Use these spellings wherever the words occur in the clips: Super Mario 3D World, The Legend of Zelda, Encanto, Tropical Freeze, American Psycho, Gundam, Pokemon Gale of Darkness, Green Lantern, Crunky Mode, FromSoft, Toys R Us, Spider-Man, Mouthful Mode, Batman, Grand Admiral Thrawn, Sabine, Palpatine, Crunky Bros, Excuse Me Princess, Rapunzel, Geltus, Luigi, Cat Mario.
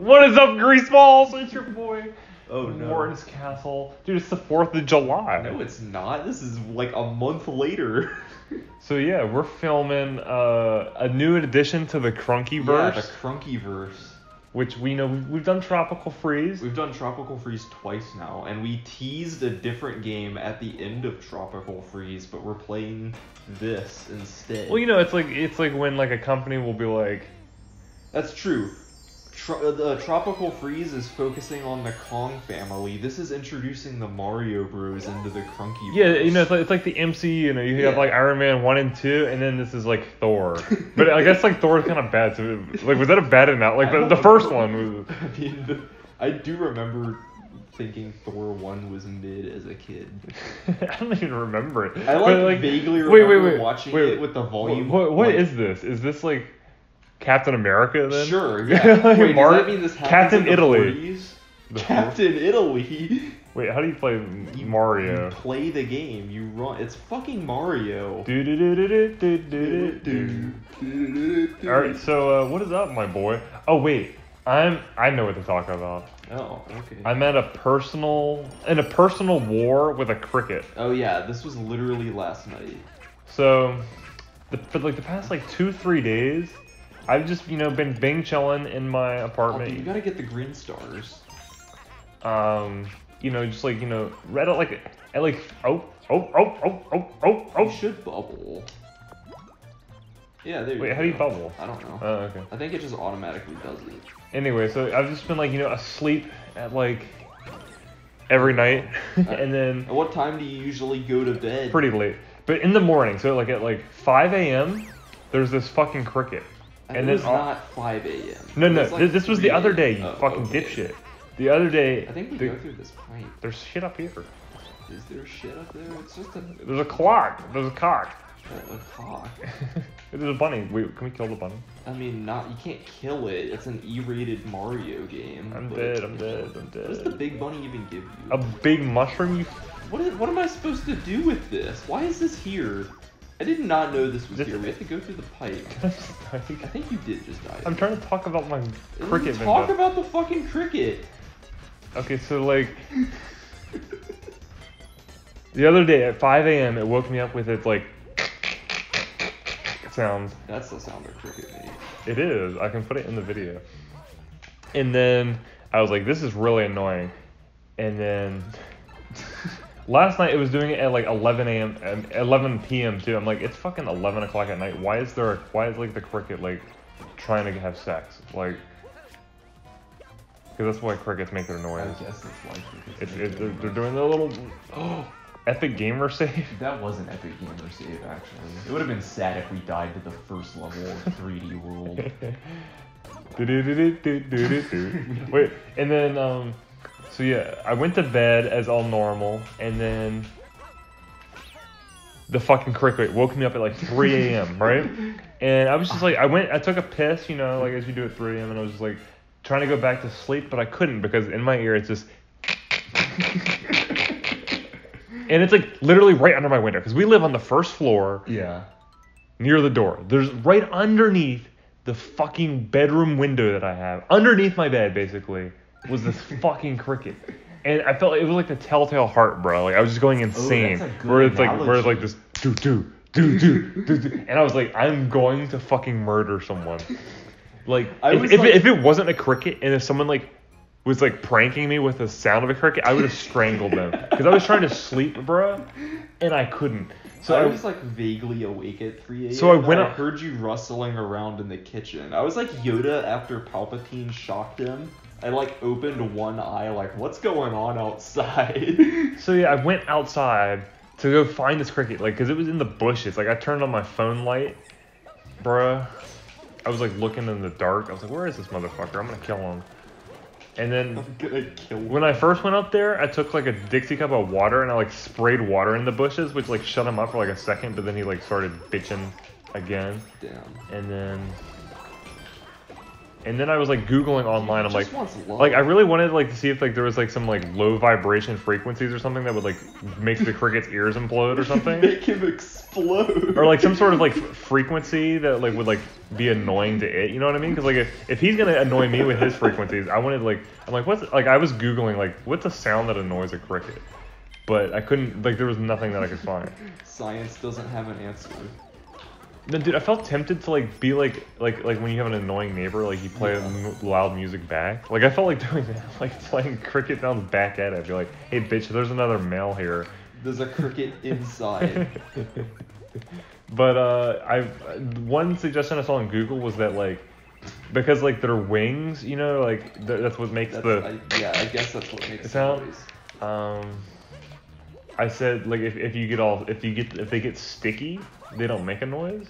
What is up, Greaseballs? It's your boy. Oh no. Warren's Castle. Dude, it's the 4th of July. No, it's not. This is like a month later. So yeah, we're filming a new addition to the Crunkyverse. Yeah, the Crunkyverse. Which we know, we've done Tropical Freeze. We've done Tropical Freeze twice now, and we teased a different game at the end of Tropical Freeze, but we're playing this instead. Well, you know, it's like when like a company will be like... That's true. The Tropical Freeze is focusing on the Kong family. This is introducing the Mario Bros into the Crunky Bros. Yeah, you know, it's like the MCU, you know, you have like Iron Man 1 and 2, and then this is like Thor. But I guess like Thor's kind of bad, so like, was that a bad amount? Like the first one was... I mean, I do remember thinking Thor 1 was mid as a kid. I don't even remember it. I like vaguely remember watching it with the volume. What is this? Is this like... Captain America, then? Sure, yeah. Like, wait, does that mean this happens Captain in the Italy. 40s? Captain Italy? Wait, how do you play Mario? You play the game. You run. It's fucking Mario. Alright, so what is up, my boy? Oh, wait. I know what to talk about. Oh, okay. I'm at a personal war with a cricket. Oh, yeah. This was literally last night. So, for the past, 2-3 days... I've just, been bing chilling in my apartment. Oh, you gotta get the green stars. Read it oh. You should bubble. Yeah, there you go. Wait, how do you bubble? I don't know. Oh, okay. I think it just automatically does it. Anyway, so I've just been, asleep at, every night. And then... At what time do you usually go to bed? Pretty late. But in the morning, so, at, 5 a.m., there's this fucking cricket. And it was not 5 a.m. No. This was the other day, dipshit. The other day... I think we go through this pipe. There's shit up here. Is there shit up there? It's just a... There's a clock. There's a cock. A cock? There's a bunny. Wait, can we kill the bunny? I mean, you can't kill it. It's an E-rated Mario game. I'm dead. What does the big bunny even give you? A big mushroom? What am I supposed to do with this? Why is this here? I did not know this was here. We have to go through the pipe. I think you did just die. I'm trying to talk about my cricket. Talk about the fucking cricket. Okay, so the other day at 5 a.m. it woke me up with its sounds. That's the sound of cricket made. It is. I can put it in the video. And then I was like, this is really annoying. And then. Last night it was doing it at 11 a.m. and 11 p.m. too. I'm like, it's fucking 11 o'clock at night. Why is the cricket trying to have sex? Because that's why crickets make their noise. I guess that's why crickets make their noise. They're doing their little epic gamer save. That was an epic gamer save, actually. It would have been sad if we died to the first level of 3D World. Wait, and then So yeah, I went to bed as all normal, and then the fucking cricket woke me up at 3 a.m., right? And I was just I took a piss, as you do at 3 a.m., and I was just trying to go back to sleep, but I couldn't because in my ear it's just... And it's literally right under my window, because we live on the first floor. Yeah. Near the door. There's right underneath the fucking bedroom window that I have, underneath my bed, basically. Was this fucking cricket. And I felt it was the Telltale Heart, bro. I was just going insane. That's a good analogy. Where it's this do do do do do do, and I was I'm going to fucking murder someone. If it wasn't a cricket and if someone was pranking me with the sound of a cricket, I would have strangled them because I was trying to sleep, bro, and I couldn't. So I was vaguely awake at 3 a.m. So I went up. I heard you rustling around in the kitchen. I was like Yoda after Palpatine shocked him. I opened one eye, what's going on outside? So yeah, I went outside to go find this cricket, cause it was in the bushes. I turned on my phone light, bruh. I was looking in the dark. I was where is this motherfucker? I'm gonna kill him. And then when I first went up there, I took a Dixie cup of water and I sprayed water in the bushes, which shut him up for a second, but then he started bitching again. Damn. And then And then I was like Googling online. I'm like I really wanted like to see if like there was like some like low vibration frequencies or something that would like make the cricket's ears implode or something. Make him explode. Or like some sort of like frequency that like would like be annoying to it. You know what I mean? Because like if he's gonna annoy me with his frequencies, I wanted like I'm like what's like I was Googling like what's a sound that annoys a cricket, but I couldn't like there was nothing that I could find. Science doesn't have an answer. No, dude, I felt tempted to like be like when you have an annoying neighbor, like you play loud music back. Like I felt like doing that, like playing cricket sounds back at it. You're like, hey, bitch, there's another male here. There's a cricket inside. But I one suggestion I saw on Google was that like because like their wings, you know, like that's what makes I guess that's what makes sound. I said like if they get sticky, they don't make a noise,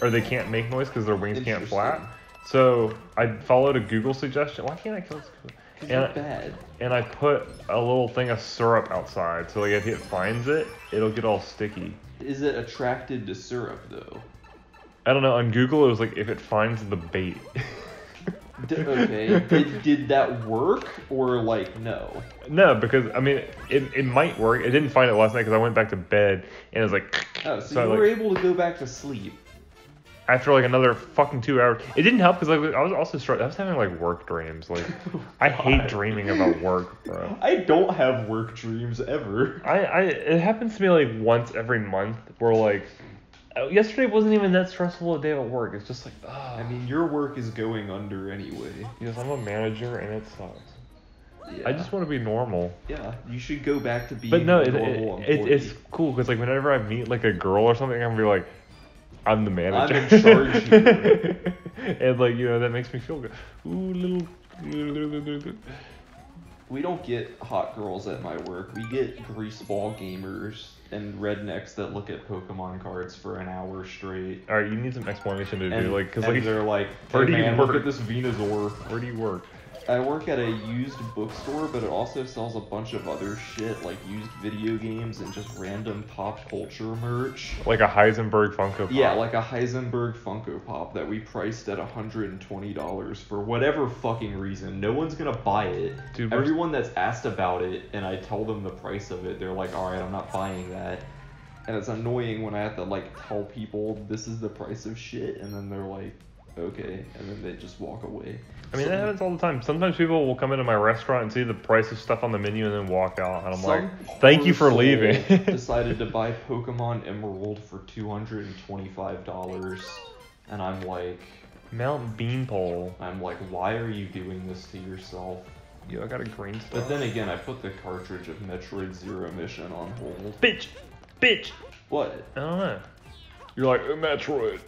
or they can't make noise because their wings can't flap. So I followed a Google suggestion. Why can't I kill this? Because you're bad. And I put a little thing of syrup outside, so like if it finds it, it'll get all sticky. Is it attracted to syrup though? I don't know. On Google, it was like if it finds the bait. Okay, did that work or like no? No, because I mean it might work. It didn't find it last night because I went back to bed and it was like. Oh, so you were able to go back to sleep. After like another fucking 2 hours, it didn't help because like I was also I was having like work dreams. Like I hate dreaming about work, bro. I don't have work dreams ever. I it happens to me like once every month where like. Yesterday wasn't even that stressful a day at work. It's just like, I mean, your work is going under anyway. Because I'm a manager and it sucks. Yeah. I just want to be normal. Yeah, you should go back to being normal. It's cool because like whenever I meet like a girl or something, I'm gonna be like, I'm the manager. I'm in charge here. And like you know that makes me feel good. Ooh, little. We don't get hot girls at my work. We get greaseball gamers and rednecks that look at Pokemon cards for an hour straight. All right, you need some explanation to do like because like they're like, hey, man, look at this Venusaur. Where do you work? I work at a used bookstore, but it also sells a bunch of other shit like used video games and just random pop culture merch. Like a Heisenberg Funko Pop. Yeah, like a Heisenberg Funko Pop that we priced at $120 for whatever fucking reason. No one's gonna buy it. Dude, everyone that's asked about it and I tell them the price of it, they're like, alright, I'm not buying that. And it's annoying when I have to like tell people this is the price of shit and then they're like, okay, and then they just walk away. I mean, that happens all the time. Sometimes people will come into my restaurant and see the price of stuff on the menu and then walk out. And I'm like, thank you for leaving. Decided to buy Pokemon Emerald for $225. And I'm like... Mount Beanpole. I'm like, why are you doing this to yourself? Yo, I got a green stuff. But then again, I put the cartridge of Metroid Zero Mission on hold. Bitch! What? I don't know. You're like, oh, Metroid.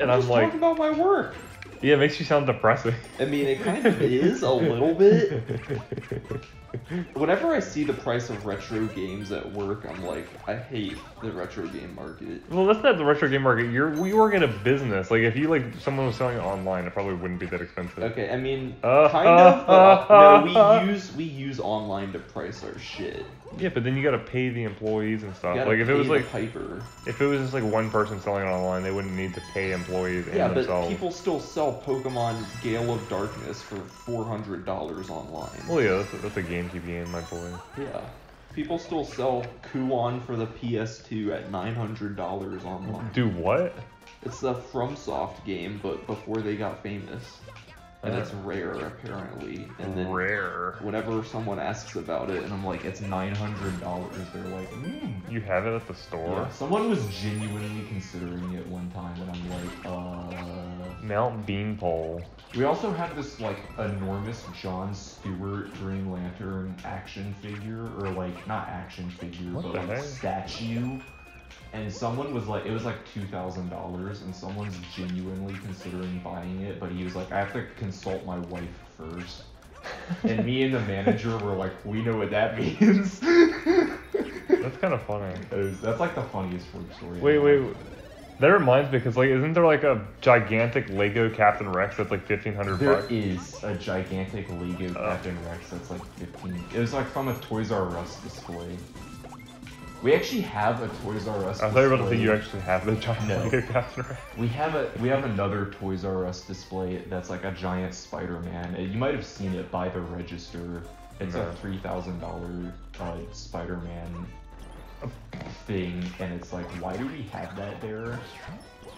And I'm just like, talking about my work. Yeah, it makes you sound depressing. I mean, it kind of is a little bit. Whenever I see the price of retro games at work, I'm like, I hate the retro game market. Well, that's not the retro game market. We work in a business. Like, if you like someone was selling it online, it probably wouldn't be that expensive. Okay, I mean, kind of. No, we use online to price our shit. Yeah, but then you gotta pay the employees and stuff. Like if it was like Piper. If it was just like one person selling it online, they wouldn't need to pay employees and themselves. Yeah, but people still sell Pokemon Gale of Darkness for $400 online. Well, yeah, that's a GameCube game, my boy. Yeah, people still sell Kuon for the PS2 at $900 online. Do what? It's the FromSoft game, but before they got famous. And it's rare, apparently. And then whenever someone asks about it, and I'm like, it's $900, they're like, You have it at the store? Yeah, someone was genuinely considering it one time, and I'm like, Mount Beanpole. We also have this, like, enormous Jon Stewart Green Lantern action figure, or, like, not action figure, but, like, statue. And someone was like, it was like $2,000, and someone's genuinely considering buying it, but he was like, I have to consult my wife first. And me and the manager were like, we know what that means. That's kind of funny. That's like the funniest story. Wait. That reminds me, because like, isn't there like a gigantic Lego Captain Rex that's like $1,500? There is a gigantic Lego Captain Rex that's like $1,500. It was like from a Toys R Us display. We actually have a Toys R Us display. I thought you were about to say you actually have the giant Lego Captain Rex. We have another Toys R Us display that's like a giant Spider-Man. You might have seen it by the register. It's a $3,000 Spider-Man thing, and it's like, why do we have that there?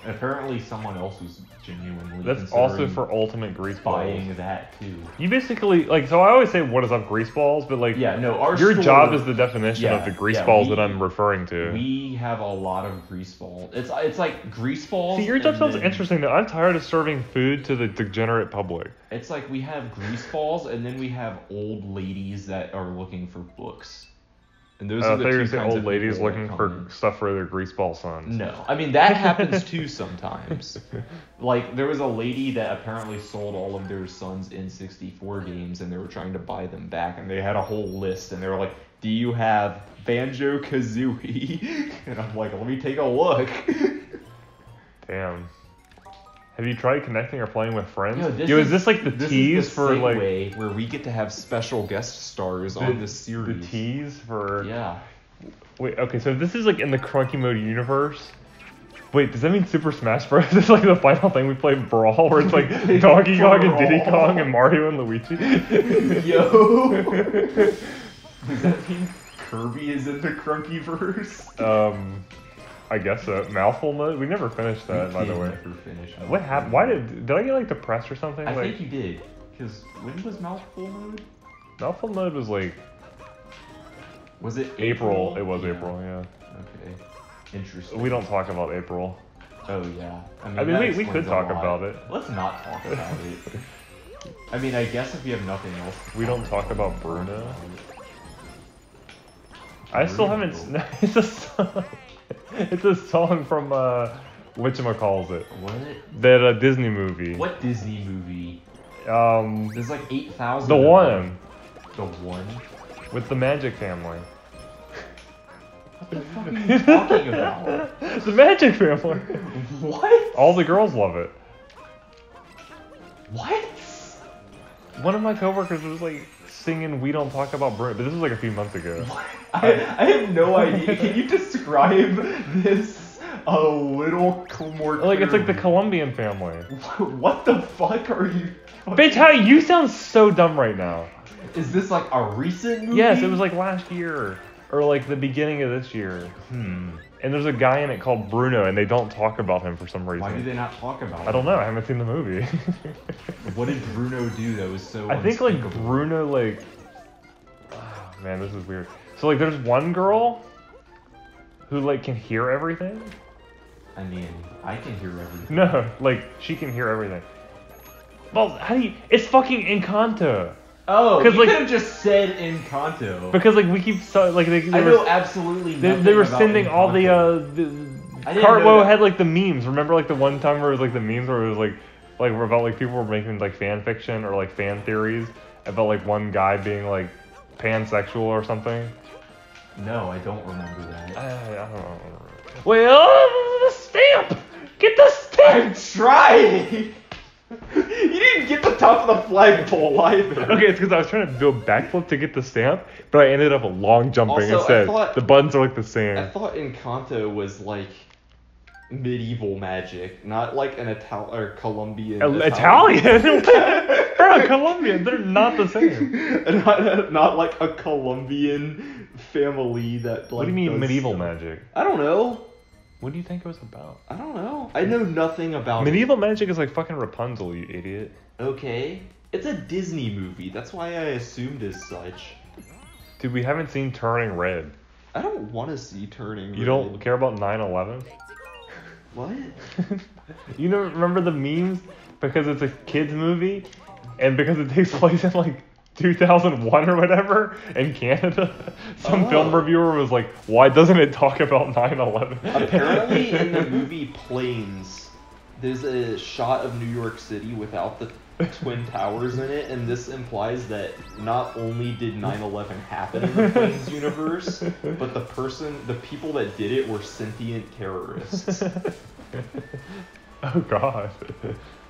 And apparently someone else was genuinely that's also for ultimate grease buying balls. That too. You basically like so I always say what is up grease balls, but like yeah, no, our your store, job is the definition of the grease balls that I'm referring to. We have a lot of grease balls. It's like grease balls. See, your job sounds interesting though. I'm tired of serving food to the degenerate public. It's like we have grease balls and then we have old ladies that are looking for books. And those are the two kinds old ladies looking for stuff for their greaseball sons. No, I mean that happens too sometimes. Like there was a lady that apparently sold all of their sons N64 games, and they were trying to buy them back, and they had a whole list, and they were like, "Do you have Banjo-Kazooie?" And I'm like, "Let me take a look." Damn. Have you tried connecting or playing with friends? Yo, is this like the tease for like where we get to have special guest stars on this series? The tease for Wait, okay, so this is like in the Crunky Mode universe. Wait, does that mean Super Smash Bros? This is like the final thing we play Brawl, where it's like Donkey Kong and Diddy Kong and Mario and Luigi. Yo, does that mean Kirby is in the Crunkyverse? I guess so. Mouthful Mode? We never finished that, by the way. Never finish what happened? Why did I get like depressed or something? I think you did. Because when was Mouthful Mode? Mouthful Mode was like... Was it April? It was April, yeah. Okay. Interesting. We don't talk about April. Oh, yeah. I mean we could talk about it. Let's not talk about it. I mean, I guess if you have nothing else... We don't talk about Bruno. I still haven't... No, it's a song. It's a song from whatchamacallit. What? That Disney movie. What Disney movie? There's like 8,000. The one. The one? With the Magic Family. What the fuck are you talking about? The Magic Family. What? All the girls love it. What? One of my coworkers was like singing "We Don't Talk About Bruno," but this was like a few months ago. What? I have no idea. Can you describe this a little more clearly? Like it's like the Colombian family. What the fuck are you? Bitch, how you sound so dumb right now. Is this like a recent movie? Yes, it was like last year or like the beginning of this year. And there's a guy in it called Bruno, and they don't talk about him for some reason. Why do they not talk about him? I don't know. I haven't seen the movie. What did Bruno do that was so I think, like, Bruno, like... Oh, man, this is weird. So, like, there's one girl who, like, can hear everything. I mean, I can hear everything. No, like, she can hear everything. Well, how do you... It's fucking Encanto. Oh, you like, could have just said Encanto. Because like we keep so, like they I know were, absolutely they were sending Encanto. All the Cartwell had like the memes. Remember like the one time where it was like the memes where it was like about like people were making like fan fiction or like fan theories about like one guy being like pansexual or something. No, I don't remember that. I don't remember. Well, the stamp. Get the stamp. I'm trying. You didn't get the top of the flagpole either. Okay, it's because I was trying to do a backflip to get the stamp, but I ended up long jumping instead. The buttons are like the same. I thought Encanto was like medieval magic, not like an Colombian. Italian? Bro, Colombian, they're not the same. Not like a Colombian family that like. What do you mean medieval magic? I don't know. What do you think it was about? I don't know. I know nothing about medieval magic is like fucking Rapunzel, you idiot. Okay. It's a Disney movie. That's why I assumed as such. Dude, we haven't seen Turning Red. I don't want to see Turning Red. You don't care about 9/11? What? You don't remember the memes? Because it's a kid's movie, and because it takes place in like 2001 or whatever in Canada, some film reviewer was like, why doesn't it talk about 9/11? Apparently in the movie Planes, there's a shot of New York City without the Twin Towers in it, and this implies that not only did 9/11 happen in the Planes universe, but the people that did it were sentient terrorists. Oh god.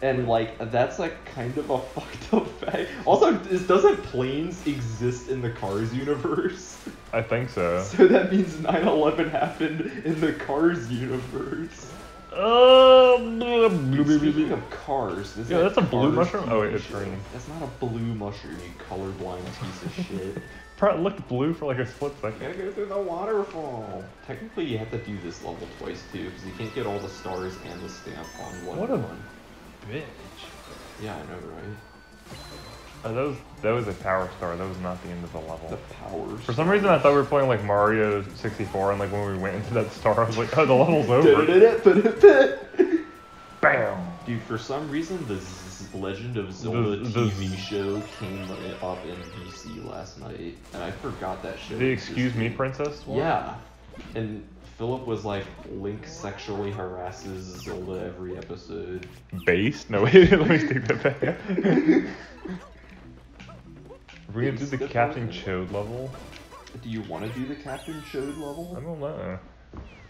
And like that's like kind of a fucked up fact. Also, doesn't Planes exist in the Cars universe? I think so. So that means 9/11 happened in the Cars universe. Speaking of cars, this is a blue mushroom. Oh wait, it's green. That's not a blue mushroom, you colorblind piece of shit. It looked blue for like a split second. You gotta go through the waterfall. Technically, you have to do this level twice too, because you can't get all the stars and the stamp on one. What a bitch. Yeah, I know, right? Oh, that was a power star. That was not the end of the level. The power. For some reason, I thought we were playing like Mario 64, and like when we went into that star, I was like, oh, the level's over. Bam. Dude, for some reason, the Legend of Zelda TV show came up in DC last night, and I forgot that show. The Excuse Me, Princess one? Yeah. And Philip was like, Link sexually harasses Zelda every episode. Based? No, wait, let me take that back. We're gonna do the Captain Chode level. Do you want to do the Captain Chode level? I don't know.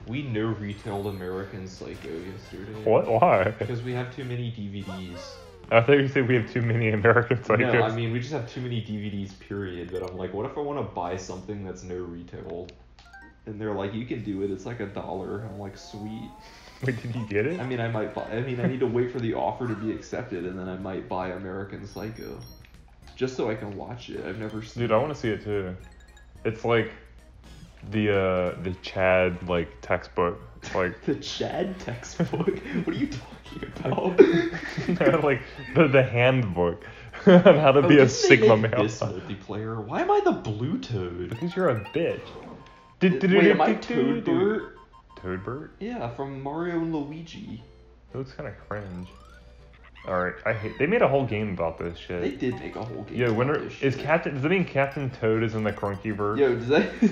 We no-retailed American Psycho yesterday. What? Why? Because we have too many DVDs. I thought you said we have too many American Psychos. No, I mean, we just have too many DVDs, period. But I'm like, what if I want to buy something that's no-retailed? And they're like, you can do it. It's like $1. I'm like, sweet. Wait, did you get it? I mean, I need to wait for the offer to be accepted, and then I might buy American Psycho. Just so I can watch it. I've never seen it. Dude, I want to see it too. It's like the Chad like textbook. Like the Chad textbook? What are you talking about? No, like the handbook on how to be a Sigma male. This multiplayer. Why am I the blue toad? Because you're a bitch. Wait, am I Toadbert? Toadbert? Yeah, from Mario and Luigi. That looks kind of cringe. Alright, they made a whole game about this shit. They did make a whole game about this shit. Does that mean Captain Toad is in the Crunkyverse? Yo, does that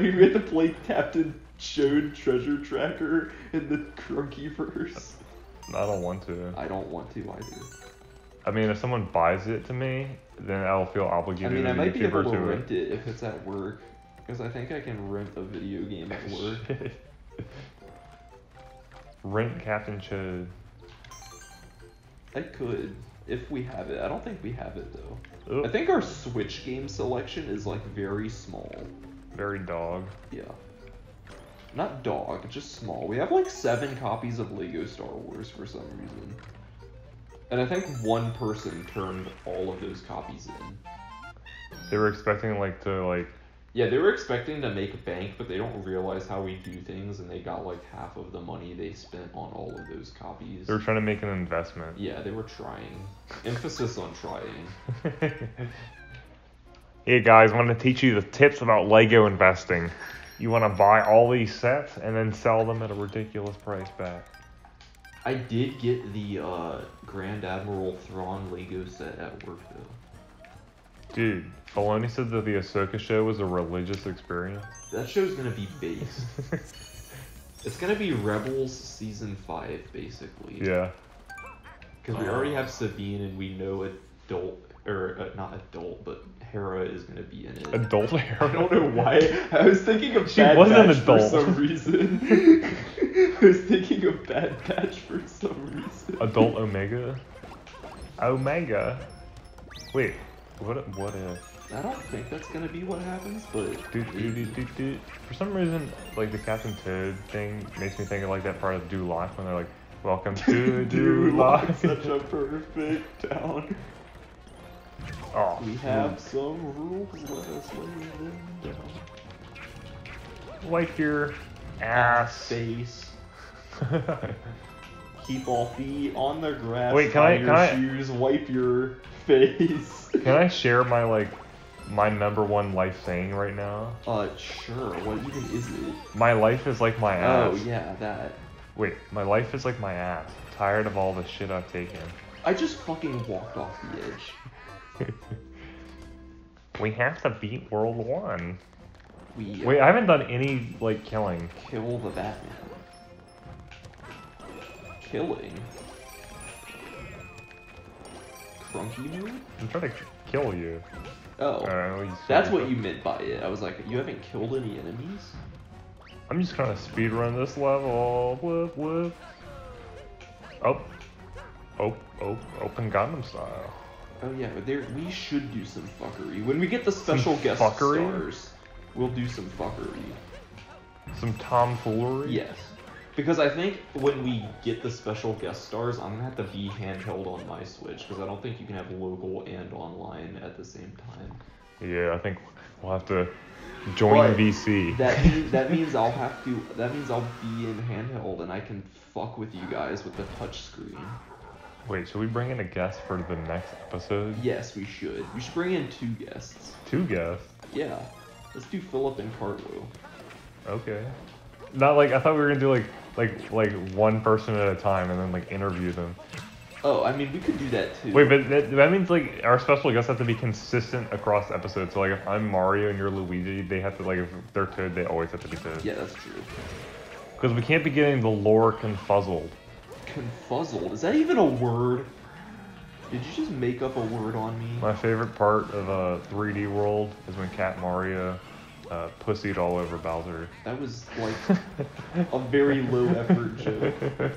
mean we have to play Captain Chode Treasure Tracker in the Crunkyverse? I don't want to. I don't want to either. I mean, if someone buys it to me, then I'll feel obligated to I might be able to rent it if it's at work. Because I think I can rent a video game at work. Rent Captain Chode. I could, if we have it. I don't think we have it, though. Oop. I think our Switch game selection is, like, very small. Very dog. Yeah. Not dog, just small. We have, like, 7 copies of Lego Star Wars for some reason. And I think one person turned all of those copies in. They were expecting, like, to, like... Yeah, they were expecting to make bank, but they don't realize how we do things, and they got like half of the money they spent on all of those copies. They were trying to make an investment. Yeah, they were trying. Emphasis on trying. Hey guys, I'm going to teach you the tips about Lego investing. You want to buy all these sets and then sell them at a ridiculous price back. I did get the Grand Admiral Thrawn Lego set at work though. Dude, Baloney said that the Ahsoka show was a religious experience. That show's gonna be based. It's gonna be Rebels Season 5, basically. Yeah. Because we already have Sabine, and we know Hera is gonna be in it. Adult Hera? I don't know why. I was thinking of Bad Batch for some reason. I was thinking of Bad Batch for some reason. Adult Omega? Omega? Wait. What if? I don't think that's gonna be what happens, but... For some reason, like, the Captain Toad thing makes me think of, like, that part of Duloc when they're like, welcome to Duloc. Such a perfect town. Oh, we have some rules, let us lay them down. Like your ass. Face. Keep all feet on the grass. Wait, tie your shoes, wipe your face. Can I share my, like, my #1 life saying right now? Sure. What even is it? My life is like my ass. Oh, yeah, that. Wait, my life is like my ass. Tired of all the shit I've taken. I just fucking walked off the edge. We have to beat World 1. Wait, I haven't done any, like, killing. Kill the Batman. Killing? Crunky mode? I'm trying to kill you. Oh. That's what you meant by it. I was like, you haven't killed any enemies? I'm just trying to speedrun this level. Whoop, whoop. Oh. Oh, oh, open Gundam style. Oh yeah, but we should do some fuckery. When we get the special guest stars, we'll do some fuckery. Some tomfoolery? Yes. Because I think when we get the special guest stars, I'm going to have to be handheld on my Switch, because I don't think you can have local and online at the same time. Yeah, I think we'll have to join VC. That means I'll be in handheld and I can fuck with you guys with the touch screen. Wait, should we bring in a guest for the next episode? Yes, we should. We should bring in two guests. Two guests? Yeah. Let's do Philip and Cartwheel. Okay. Not like I thought we were gonna do like one person at a time and then like interview them. Oh, I mean we could do that too. Wait, but that means like our special guests have to be consistent across episodes. So like if I'm Mario and you're Luigi, they have to like if they're Toad, they always have to be Toad. Yeah, that's true. Because we can't be getting the lore confuzzled. Confuzzled? Is that even a word? Did you just make up a word on me? My favorite part of 3D World is when Cat Mario pussied all over Bowser. That was like a very low effort joke.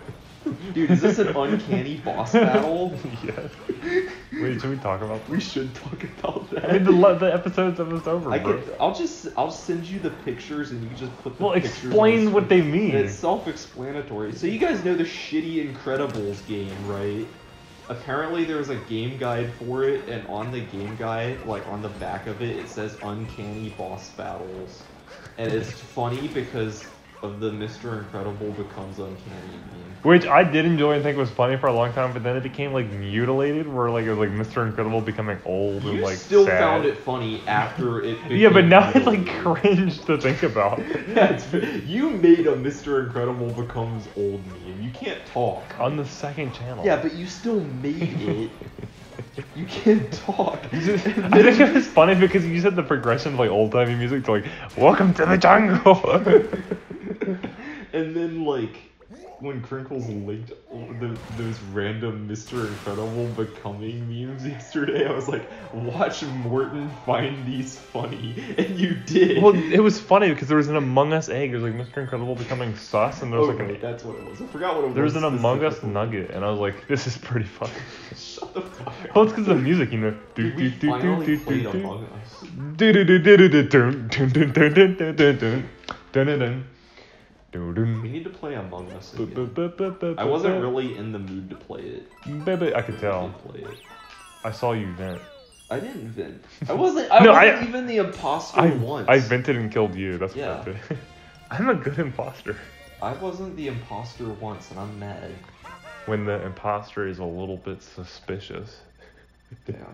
Dude, is this an uncanny boss battle? Yes. Wait, should we talk about that? We should talk about that. I mean, the episode's almost over. I'll send you the pictures and you just put the pictures. Well, explain what they mean. And it's self-explanatory. So you guys know the shitty Incredibles game, right? Apparently there was a game guide for it, and on the game guide, like on the back of it, it says uncanny boss battles. And it's funny because of the Mr. Incredible becomes uncanny meme. Which I did enjoy and think was funny for a long time, but then it became like mutilated, where like it was like Mr. Incredible becoming old and like sad. You still found it funny after it became yeah, but now it's like cringe to think about. Yeah, you made a Mr. Incredible becomes old meme. You can't talk. On the second channel. Yeah, but you still made it. You can't talk. I think it was funny because you said the progression of like old-timey music to like, welcome to the jungle. And then like, when Crinkles linked those random Mr. Incredible becoming memes yesterday, I was like, watch Morton find these funny. And you did. Well, it was funny because there was an Among Us egg. There was like Mr. Incredible becoming sus. And there was that's what it was. I forgot what it was. There was an Among Us nugget. And I was like, this is pretty funny. Shut the fuck up. Well, it's because of the music, you know. Dude, we finally played Among Us. We need to play Among Us again. I wasn't really in the mood to play it. Baby, I could tell. I saw you vent. I didn't vent. I wasn't even the imposter once. I vented and killed you. That's what I did. I'm a good imposter. I wasn't the imposter once, and I'm mad. When the imposter is a little bit suspicious. Damn.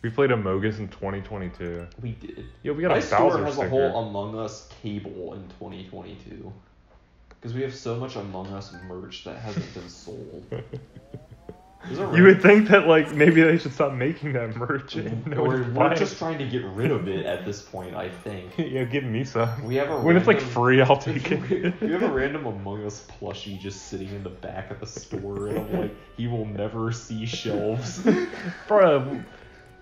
We played Amogus in 2022. We did. Yeah, we got a Bowser sticker. My store has a whole Among Us table in 2022. Because we have so much Among Us merch that hasn't been sold. You would think that like maybe they should stop making that merch. We're just trying to get rid of it at this point, I think. Yeah, give me some. When it's like free, I'll take it. We have a random Among Us plushie just sitting in the back of the store, and I'm like, he will never see shelves. Bruh.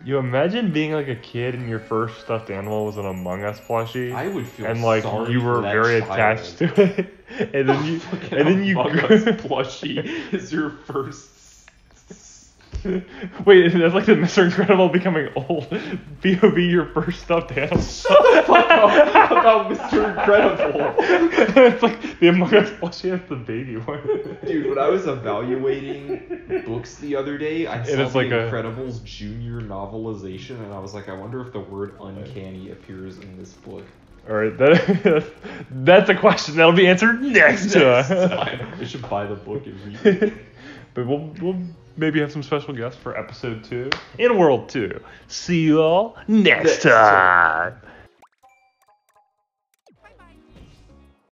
You imagine being like a kid and your first stuffed animal was an Among Us plushie. I would feel and like sorry you were for that very child. Attached to it, and then you and then you Among Us plushie is your first. Wait, that's like the Mr. Incredible becoming old. B.O.B. your first stuffed animal. Shut the fuck up about Mr. Incredible. It's like the Among Us plushie has the baby one. Dude, when I was evaluating books the other day, I saw the like Incredibles junior novelization, and I was like, I wonder if the word uncanny appears in this book. Alright, that's a question that'll be answered next time. I should buy the book and read it. But we'll maybe have some special guests for episode 2 in World 2. See you all next time.